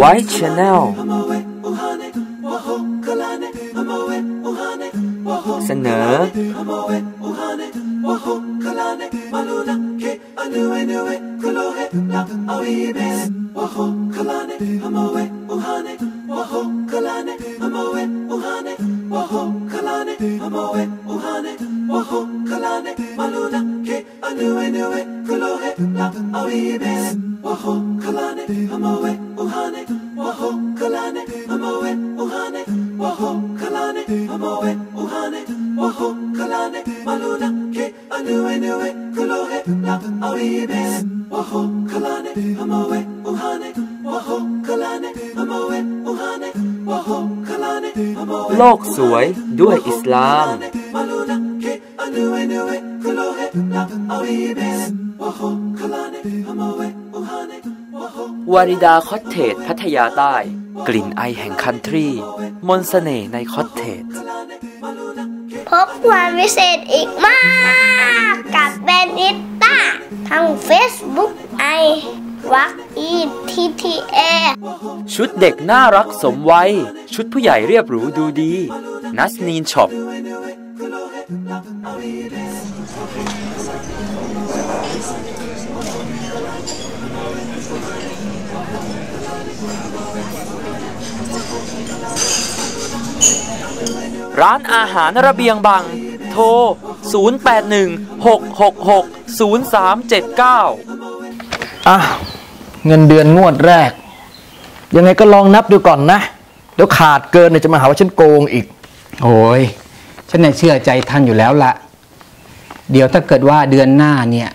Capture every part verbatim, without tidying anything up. White Channel เสนอโลกสวยด้วยอิสลามวาริดาคอตเทจพัทยาใต้กลิ่นไอแห่งคันทรีมนต์เสน่ห์ในคอตเทจพบความพิเศษอีกมากกับเบนิต้าทางเฟซบุ๊กไอวักอีทีทีเอชุดเด็กน่ารักสมวัยชุดผู้ใหญ่เรียบหรูดูดีนัสนีนช็อปร้านอาหารระเบียงบังโทร ศูนย์ แปด หนึ่ง หก หก หก ศูนย์ สาม เจ็ด เก้า อ่ะเงินเดือนงวดแรกยังไงก็ลองนับดูก่อนนะเดี๋ยวขาดเกินเนี่ยจะมาหาว่าฉันโกงอีกโอ้ยฉันเนี่ยเชื่อใจท่านอยู่แล้วละเดี๋ยวถ้าเกิดว่าเดือนหน้าเนี่ย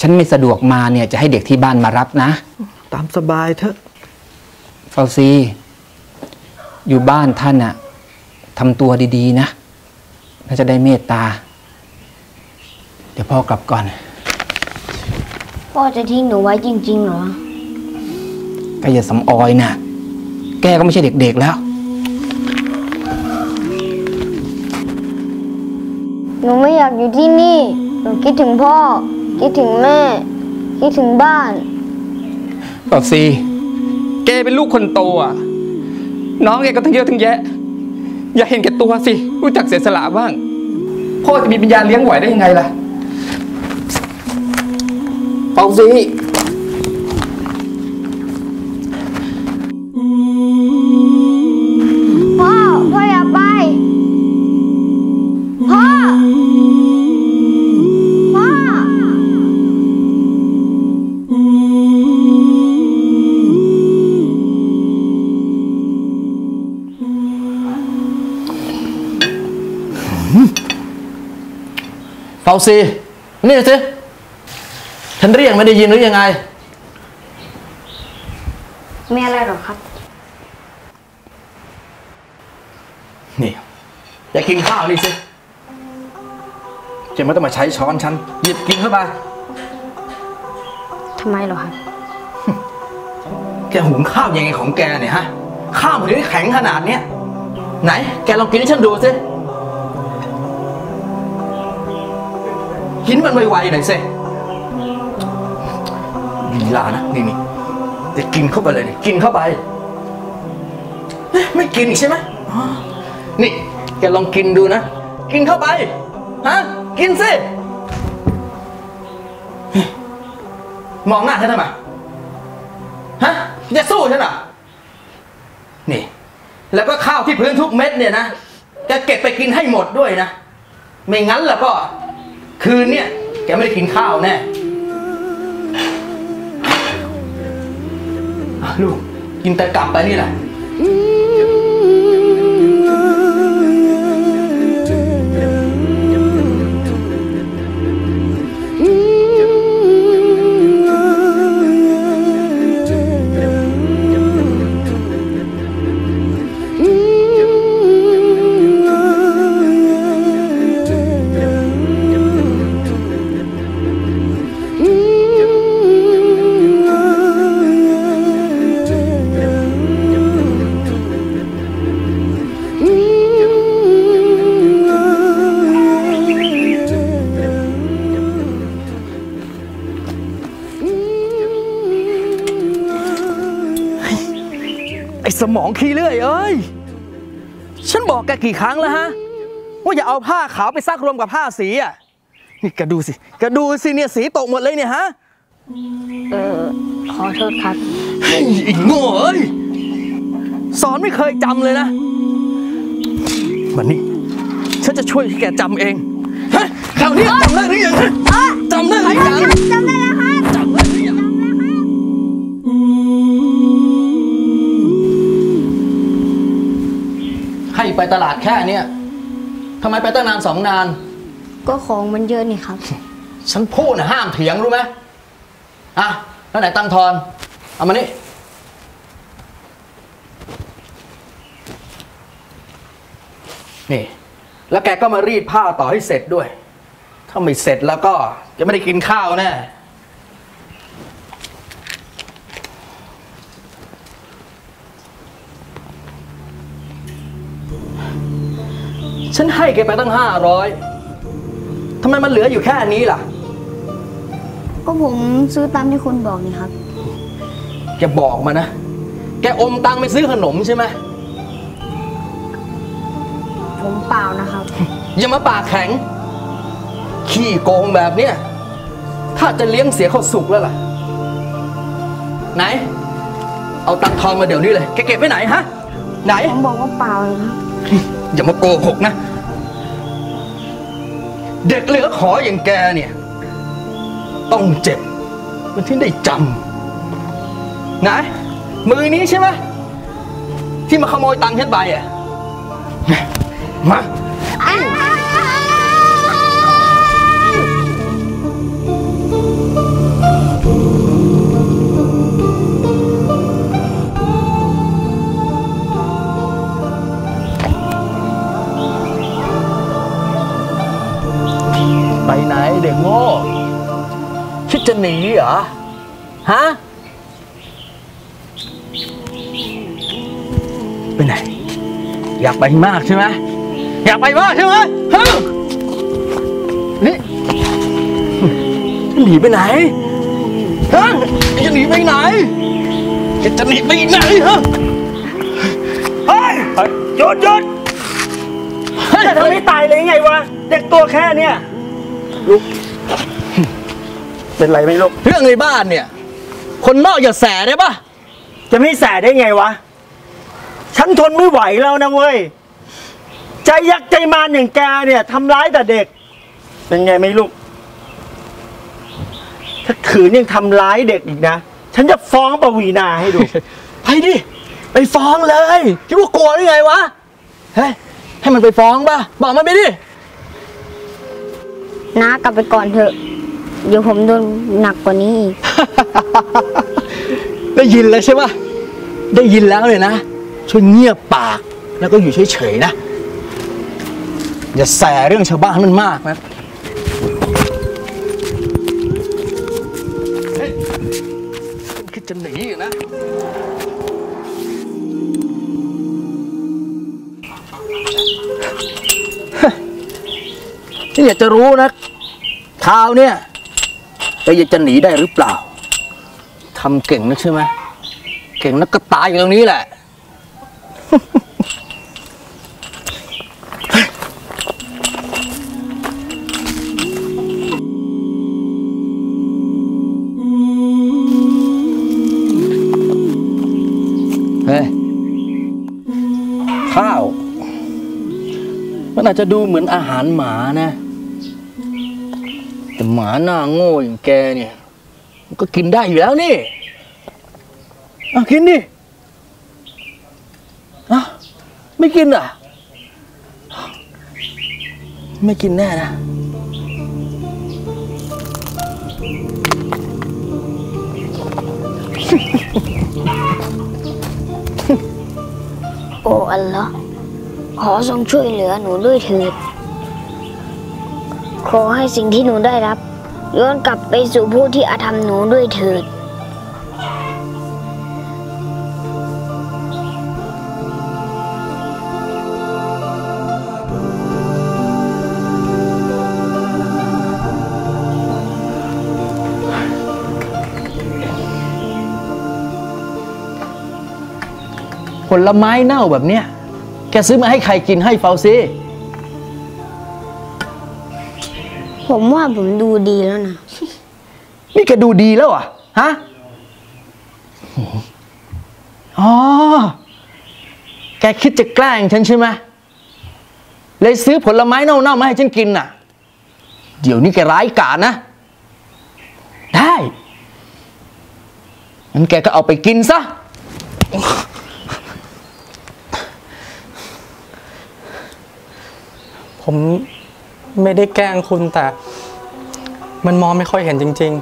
ฉันไม่สะดวกมาเนี่ยจะให้เด็กที่บ้านมารับนะตามสบายเถอะฟาวซีอยู่บ้านท่านอะทำตัวดีๆนะน่าจะได้เมตตาเดี๋ยวพ่อกลับก่อนพ่อจะทิ้งหนูไว้จริงๆเหรอแกอย่าสำออยนะแกก็ไม่ใช่เด็กๆแล้วหนูไม่อยากอยู่ที่นี่หนูคิดถึงพ่อคิดถึงแม่คิดถึงบ้านตอบสิแกเป็นลูกคนโตอ่ะน้องแกก็ทั้งเยอะทั้งแยะอย่าเห็นแกตัวสิรู้จักเสียสละบ้างพ่อจะมีปัญญาเลี้ยงไหวได้ยังไงล่ะตอบสิเฟาซีนี่สิฉันเรียกไม่ได้ยินหรือยังไงมีอะไรหรอครับนี่อยากกินข้าวนี่สิเจมไม่ต้องมาใช้ช้อนฉันหยิบกินเข้าไปทำไมหรอครับแกหุงข้าวยังไงของแกเนี่ยฮะข้าวมันถึงแข็งขนาดเนี้ยไหนแกลองกินให้ฉันดูสิกินมันไวๆหน่อยสิมีลานะนี่นี่เดี๋ยวกินเข้าไปเลยนี่กินเข้าไปไม่กินอีกใช่ไหมนี่แกลองกินดูนะกินเข้าไปฮะกินสิมองหน้าฉันทำไมฮะจะสู้ฉันเหรอนี่แล้วก็ข้าวที่พื้นทุกเม็ดเนี่ยนะแกเก็บไปกินให้หมดด้วยนะไม่งั้นล่ะก็คืนเนี่ยแกไม่ได้กินข้าวแน่ลูกกินแต่กลับไปนี่แหละ ไอ้สมองขี้เลื่อยเอ้ยฉันบอกแกกี่ครั้งแล้วฮะว่าอย่าเอาผ้าขาวไปซักรวมกับผ้าสีอ่ะนี่แกดูสิแกดูสิเนี่ยสีตกหมดเลยเนี่ยฮะเออขอโทษครับอีกโง่เอ้ยสอนไม่เคยจำเลยนะวันนี้ฉันจะช่วยแกจำเองฮะคราวนี้จำได้หรือยังจำได้หรือยังจำได้แล้วค่ะจำได้หรือยังให้ไปตลาดแค่เนี้ยทำไมไปตั้งนานสองนานก็ของมันเยอะนี่ครับฉันพูดนะห้ามเถียงรู้ไหมอ่ะแล้วไหนตังทอนเอามานี่นี่แล้วแกก็มารีดผ้าต่อให้เสร็จด้วยถ้าไม่เสร็จแล้วก็จะไม่ได้กินข้าวแน่ฉันให้แกไปตั้งห้าร้อยทำไมมันเหลืออยู่แค่นี้ล่ะก็ผมซื้อตามที่คุณบอกนี่ครับแกบอกมานะแกอมตังไปซื้อขนมใช่ไหมผมเปล่านะครับอย่ามาปากแข็งขี้โกงแบบเนี้ยถ้าจะเลี้ยงเสียเขาสุกแล้วล่ะไหนเอาตังทองมาเดี๋ยวนี้เลยแกเก็บไว้ไหนฮะไหนผมบอกว่าเปล่านะครับอย่ามาโกหกนะเด็กเหลือขออย่างแกเนี่ยต้องเจ็บมันที่ได้จำนะมือนี้ใช่ไหมที่มาขโมยตังค์ฉันไปอ่ะมาไปไหนเด็กโง่คิดจะหนีเหรอฮะไปไหนอยากไปมากใช่ไหมอยากไปมากใช่ไหมฮะนี่หนีไปไหนฮะจะหนีไปไหนจะหนีไปไหนฮะเฮ้ยหยุดหยุดจะทำให้ตายเลยไงวะเด็กตัวแค่เนี้ยลูกเป็นไรไหมลูกเรื่องในบ้านเนี่ยคนนอกอย่าแสได้ปะจะไม่แสได้ไงวะฉันทนไม่ไหวแล้วนะเว้ยใจยักษ์ใจมารอย่างแกเนี่ยทำร้ายแต่เด็กเป็นไงไหมลูกถ้าขืนยังทำร้ายเด็กอีกนะฉันจะฟ้องปวีณาให้ดูไปดิไปฟ้องเลยคิดว่ากลัวหรือไงวะเฮ้ยให้มันไปฟ้องป่ะบอกมันไปดิน้ากลับไปก่อนเถอะเดี๋ยวผมโดนหนักกว่านี้อีก ได้ยินแล้วใช่ป่ะได้ยินแล้วเลยนะช่วยเงียบปากแล้วก็อยู่เฉยๆนะอย่าแสเรื่องชาวบ้านมันมากนะเฮ้ยคิดจะหนีอยู่นะฉันอยากจะรู้นะคราวเนี้ยแกอยากจะหนีได้หรือเปล่าทำเก่งนักใช่ไหมเก่งนักก็ตายอยู่ตรงนี้แหละเฮ้ยข้าวมันอาจจะดูเหมือนอาหารหมานะแต่หมาหน้าโง่อย่างแกเนี่ยมันก็กินได้อยู่แล้วนี่เอากินดิอ่ะไม่กินอ่ะไม่กินแน่นะโอ้อัลเลาะห์ขอทรงช่วยเหลือหนูด้วยเถิดขอให้สิ่งที่หนูได้รับย้อนกลับไปสู่ผู้ที่อาธรรมหนูด้วยเถิด ผลไม้เน่าแบบเนี้ยแกซื้อมาให้ใครกินให้เฟาซี่ผมว่าผมดูดีแล้วนะนี่แกดูดีแล้วอ่ะฮะอ๋อแกคิดจะแกล้งฉันใช่ไหมเลยซื้อผลไม้เน่าๆมาให้ฉันกินน่ะเดี๋ยวนี้แกร้ายกาจนะได้งั้นแกก็เอาไปกินซะผมไม่ได้แกล้งคุณแต่มันมองไม่ค่อยเห็นจริง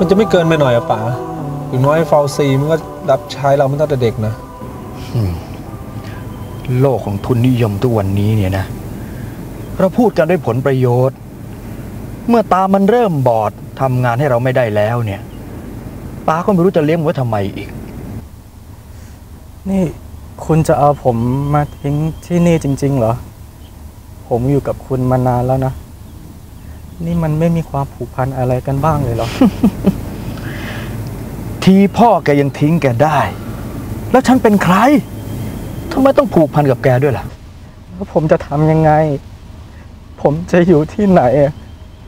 มันจะไม่เกินไปหน่อยอะป๋าอย่างน้อยเฟลซีมันก็รับใช้เรามันตั้งแต่เด็กนะโลกของทุนนิยมทุกวันนี้เนี่ยนะเราพูดกันด้วยผลประโยชน์เมื่อตามันเริ่มบอดทำงานให้เราไม่ได้แล้วเนี่ยป๋าก็ไม่รู้จะเลี้ยงไว้ทำไมอีกนี่คุณจะเอาผมมาทิ้งที่นี่จริงๆเหรอผมอยู่กับคุณมานานแล้วนะนี่มันไม่มีความผูกพันอะไรกันบ้างเลยเหรอ ทีพ่อแกยังทิ้งแกได้แล้วฉันเป็นใครทำไมต้องผูกพันกับแกด้วยล่ะแล้วผมจะทำยังไงผมจะอยู่ที่ไหน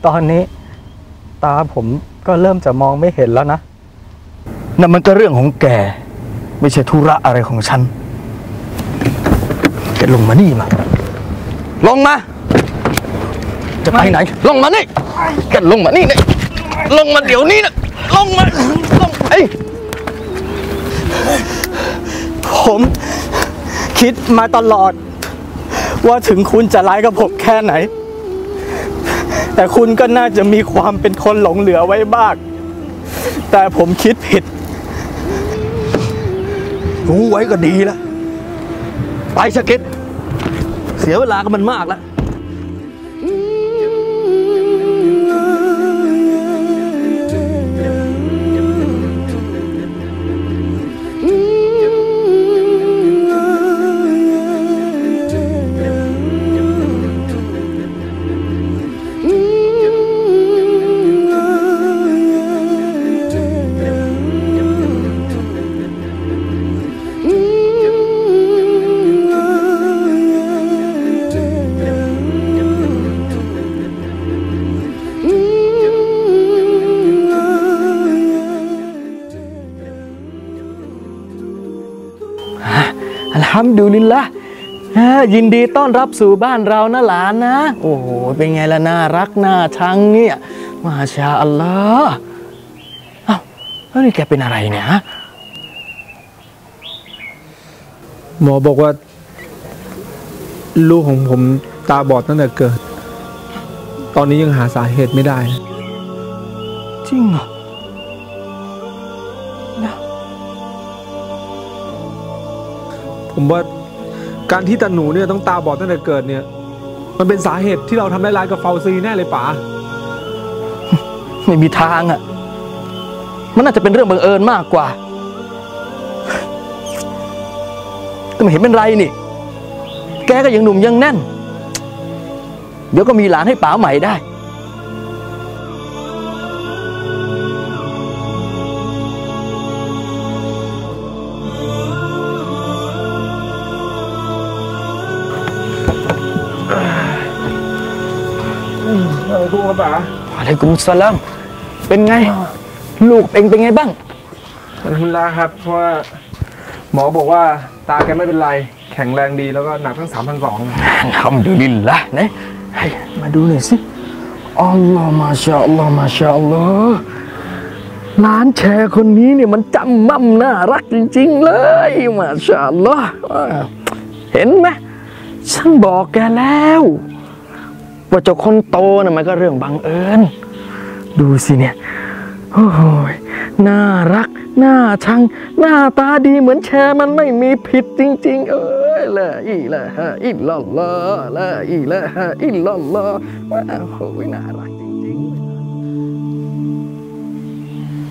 ตอนนี้ตาผมก็เริ่มจะมองไม่เห็นแล้วนะนั่นมันก็เรื่องของแกไม่ใช่ธุระอะไรของฉันแกลงมานี่มาลงมาจะไปไหนลงมานี่กันลงมานี่นี่ลงมาเดี๋ยวนี้นะลงมาลงไอ้ผมคิดมาตลอดว่าถึงคุณจะร้ายกับผมแค่ไหนแต่คุณก็น่าจะมีความเป็นคนหลงเหลือไว้บ้างแต่ผมคิดผิดรู้ไว้ก็ดีแล้วไปสกิดเสียเวลากับมันมากแล้วอัลฮัมดุลิลละยินดีต้อนรับสู่บ้านเรานะหลานนะโอ้โหเป็นไงล่ะน่ารักน่าชังเนี่ยมาชาอัลลอฮ์อ้าวแล้วนี่แกเป็นอะไรเนี่ยฮะหมอบอกว่าลูกของผมตาบอดตั้งแต่เกิดตอนนี้ยังหาสาเหตุไม่ได้จริงเหรอผมว่าการที่ตาหนูเนี่ยต้องตาบอดตั้งแต่เกิดเนี่ยมันเป็นสาเหตุที่เราทำร้ายกับเฟลซีแน่เลยป๋าไม่มีทางอ่ะมันน่าจะเป็นเรื่องบังเอิญมากกว่าแต่ไม่เห็นเป็นไรนี่แกก็ยังหนุ่มยังแน่นเดี๋ยวก็มีหลานให้ป๋าใหม่ได้ดูครับป๋าอะไรกุมสลามเป็นไงลูกเองเป็นไงบ้างมันทุนลาครับเพราะว่าหมอบอกว่าตาแกไม่เป็นไรแข็งแรงดีแล้วก็หนักทั้งสามพันสองทำดูดินละนะให้มาดูหน่อยสิอัลลอฮ์มาชาอัลลอฮ์มาชาอัลลอฮ์ร้านแชร์คนนี้เนี่ยมันจำมั่มน่ารักจริงๆเลยมาชาอัลลอฮ์เห็นไหมฉันบอกแกแล้วว่าเจ้าคนโตน่ะมันก็เรื่องบังเอิญดูสิเนี่ย โอ้ยน่ารักน่าชังหน้าตาดีเหมือนแชร์มันไม่มีผิดจริงๆเอ้ยละอีละฮะอีละละละอีละฮะอีละละว้าวโอ้ยน่ารักจริง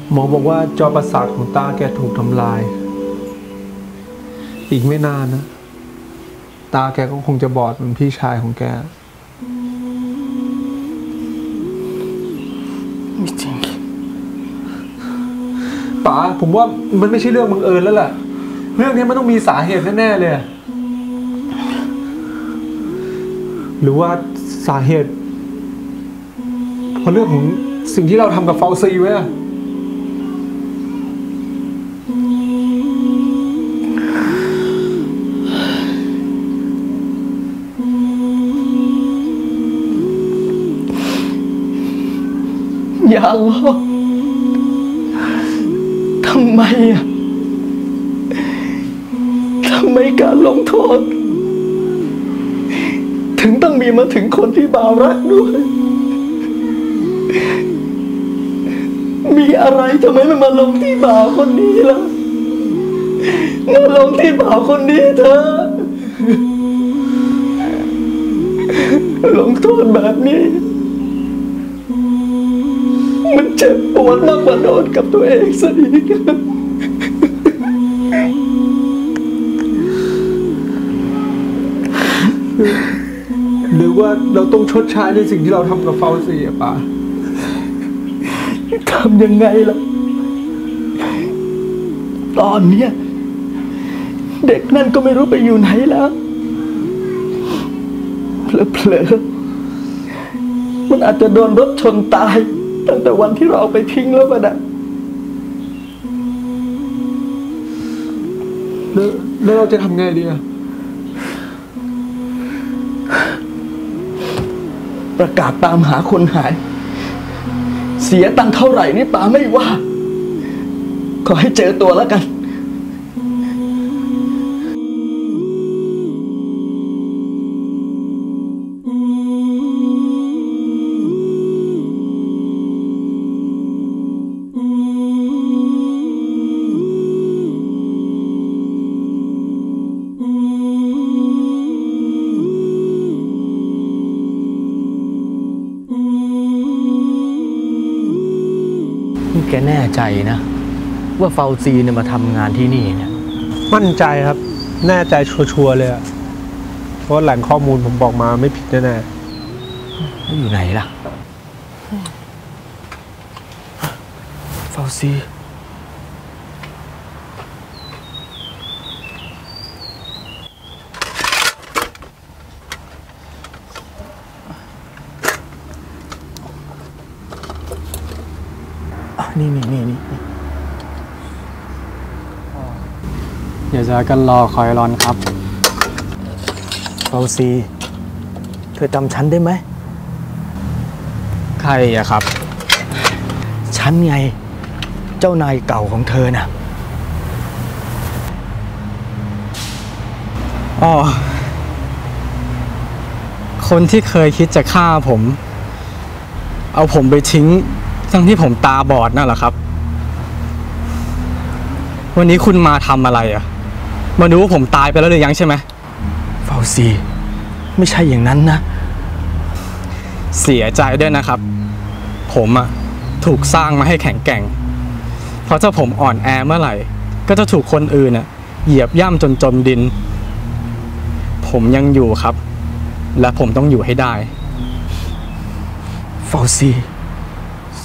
ๆหมอบอกว่าจอประสาทของตาแกถูกทำลายอีกไม่นานนะตาแกก็คงจะบอดเหมือนพี่ชายของแกไม่จริงป๋าผมว่ามันไม่ใช่เรื่องบังเอิญแล้วล่ะเรื่องนี้มันต้องมีสาเหตุแน่ๆเลยหรือว่าสาเหตุเพราะเรื่องของสิ่งที่เราทำกับฟาวซีไว้อย่าล้อทำไมอ่ะทำไมการลงโทษถึงต้องมีมาถึงคนที่บ่าวรักด้วยมีอะไรทำไมไม่มาลงที่บ่าวคนนี้ล่ะมาลงที่บ่าวคนนี้เถอะลงโทษแบบนี้มันเจ็บปวดมากกว่าโดนกับตัวเองซะอีกหรือว่าเราต้องชดใช้ในสิ่งที่เราทำกับฟาวซี่อะป่ะทำยังไงล่ะตอนเนี้ยเด็กนั่นก็ไม่รู้ไปอยู่ไหนแล้วเผลอๆมันอาจจะโดนรถชนตายตั้งแต่วันที่เราเอาไปทิ้งแล้วมันอะแล้วเราจะทำไงดีอะประกาศตามหาคนหายเสียตังค์เท่าไหร่นี่ป๋าไม่ว่าขอให้เจอตัวแล้วกันแกแน่ใจนะว่าฟาวซีเนี่ยมาทำงานที่นี่เนี่ยมั่นใจครับแน่ใจชัวร์ๆเลยเพราะแหล่งข้อมูลผมบอกมาไม่ผิดแน่ๆอยู่ไหนล่ะฟาวซีนี่นี่นี่นี่อย่าจะกันรอคอยรอนครับฟาวซีเธอจำฉันได้ไหมใครอะครับฉันไงเจ้านายเก่าของเธอน่ะอ๋อคนที่เคยคิดจะฆ่าผมเอาผมไปทิ้งทั้งที่ผมตาบอดนั่นแหละครับวันนี้คุณมาทำอะไรอ่ะมาดูว่าผมตายไปแล้วหรือยังใช่ไหมฟาวซีไม่ใช่อย่างนั้นนะเสียใจด้วยนะครับผมอ่ะถูกสร้างมาให้แข็งแกร่งเพราะถ้าผมอ่อนแอเมื่อไหร่ก็จะถูกคนอื่นอ่ะเหยียบย่ำจนจมดินผมยังอยู่ครับและผมต้องอยู่ให้ได้ฟาวซี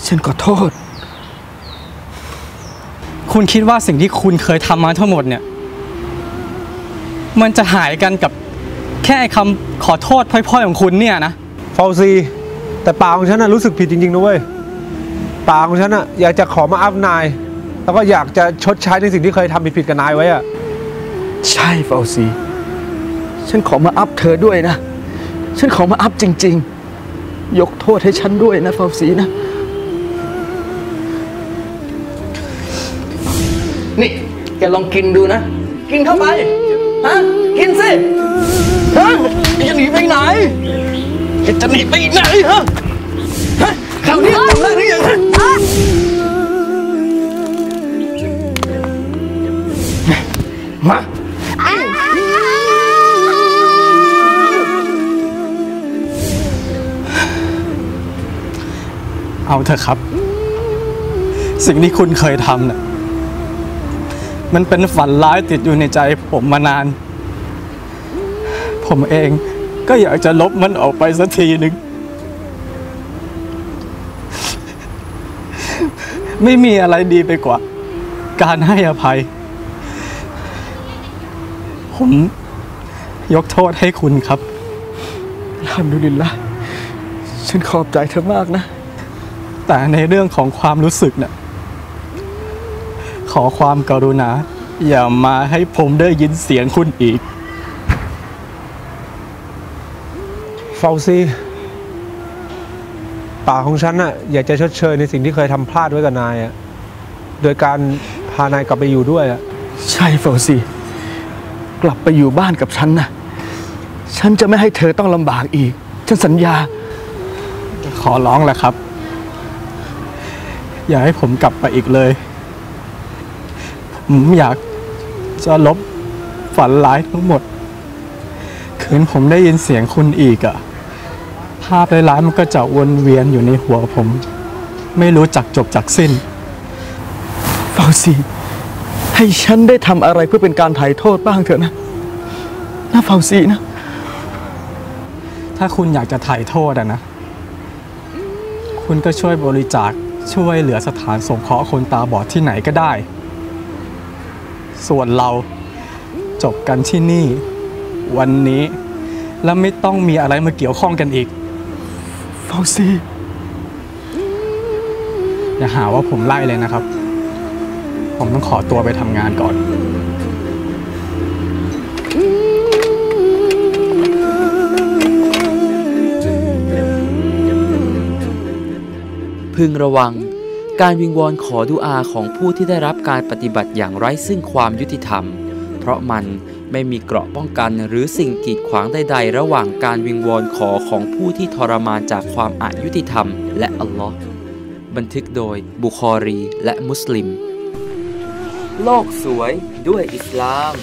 ฉันขอโทษคุณคิดว่าสิ่งที่คุณเคยทำมาทั้งหมดเนี่ยมันจะหายกันกับแค่คำขอโทษพล่อยๆของคุณเนี่ยนะฟาวซีแต่ป่าของฉันน่ะรู้สึกผิดจริงๆนะเว้ยป่าของฉันน่ะอยากจะขอมาอัพนายแล้วก็อยากจะชดใช้ในสิ่งที่เคยทำผิดๆกับนายไว้อะใช่ฟาวซีฉันขอมาอัพเธอด้วยนะฉันขอมาอัพจริงๆยกโทษให้ฉันด้วยนะฟาวซีนะนี่แกลองกินดูนะกินเข้าไปฮะกินสิฮะจะหนีไปไหนจะหนีไปไหนฮะฮะคราวนี้จำได้หรือยังฮะ เอาเถอะครับสิ่งที่คุณเคยทำเนี่ยมันเป็นฝันร้ายติดอยู่ในใจผมมานานผมเองก็อยากจะลบมันออกไปสักทีหนึ่งไม่มีอะไรดีไปกว่าการให้อภัยผมยกโทษให้คุณครับอัลฮัมดุลิลละห์ฉันขอบใจเธอมากนะแต่ในเรื่องของความรู้สึกเนี่ยขอความกรุณาอย่ามาให้ผมได้ยินเสียงคุณอีกเฟาซีปากของฉันน่ะอยากจะชดเชยในสิ่งที่เคยทำพลาดไว้กับนายอ่ะโดยการพานายกลับไปอยู่ด้วยอ่ะใช่เฟาซีกลับไปอยู่บ้านกับฉันนะฉันจะไม่ให้เธอต้องลำบากอีกฉันสัญญาขอร้องแหละครับอย่าให้ผมกลับไปอีกเลยผมอยากจะลบฝันร้ายทั้งหมดคืนผมได้ยินเสียงคุณอีกอ่ะภาพร้ายๆมันก็จะวนเวียนอยู่ในหัวผมไม่รู้จักจบจักสิ้นเฟาซีให้ฉันได้ทำอะไรเพื่อเป็นการไถ่โทษบ้างเถอะนะนะเฟาซีนะถ้าคุณอยากจะไถ่โทษอ่ะนะคุณก็ช่วยบริจาคช่วยเหลือสถานสงเคราะห์คนตาบอดที่ไหนก็ได้ส่วนเราจบกันที่นี่วันนี้และไม่ต้องมีอะไรมาเกี่ยวข้องกันอีกเฟาซีอย่าหาว่าผมไล่เลยนะครับผมต้องขอตัวไปทำงานก่อนพึงระวังการวิงวอนขอดุอาของผู้ที่ได้รับการปฏิบัติอย่างไร้ซึ่งความยุติธรรมเพราะมันไม่มีเกราะป้องกันหรือสิ่งกีดขวางใดๆระหว่างการวิงวอนขอของผู้ที่ทรมานจากความอายุติธรรมและอัลลอฮ์บันทึกโดยบุคอรีและมุสลิมโลกสวยด้วยอิสลาม